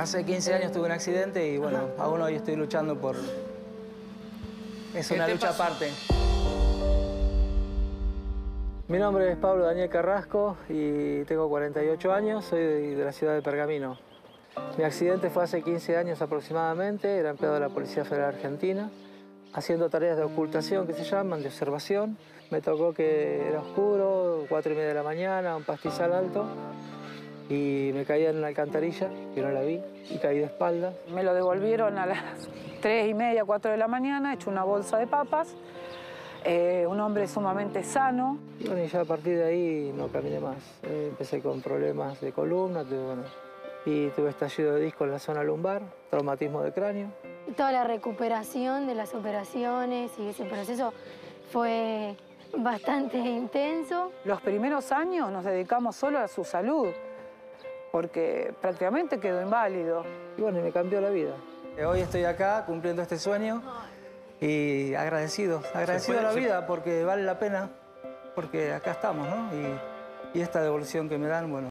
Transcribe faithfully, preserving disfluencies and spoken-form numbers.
Hace quince años tuve un accidente y bueno, ajá, aún hoy estoy luchando por... Es una lucha pasó? aparte. Mi nombre es Pablo Daniel Carrasco y tengo cuarenta y ocho años, soy de, de la ciudad de Pergamino. Mi accidente fue hace quince años aproximadamente, era empleado de la Policía Federal Argentina, haciendo tareas de ocultación, que se llaman, de observación. Me tocó que era oscuro, cuatro y media de la mañana, un pastizal alto, y me caía en una alcantarilla, que no la vi, y caí de espaldas. Me lo devolvieron a las tres y media, cuatro de la mañana, hecho una bolsa de papas. Eh, un hombre sumamente sano. Bueno, y ya a partir de ahí no caminé más. Eh, empecé con problemas de columna, tuve, bueno, y tuve estallido de disco en la zona lumbar, traumatismo de cráneo. Toda la recuperación de las operaciones y ese proceso fue bastante intenso. Los primeros años nos dedicamos solo a su salud, porque prácticamente quedó inválido. Y bueno, y me cambió la vida. Hoy estoy acá cumpliendo este sueño y agradecido, agradecido a la vida porque vale la pena, porque acá estamos, ¿no? Y, y esta devolución que me dan, bueno...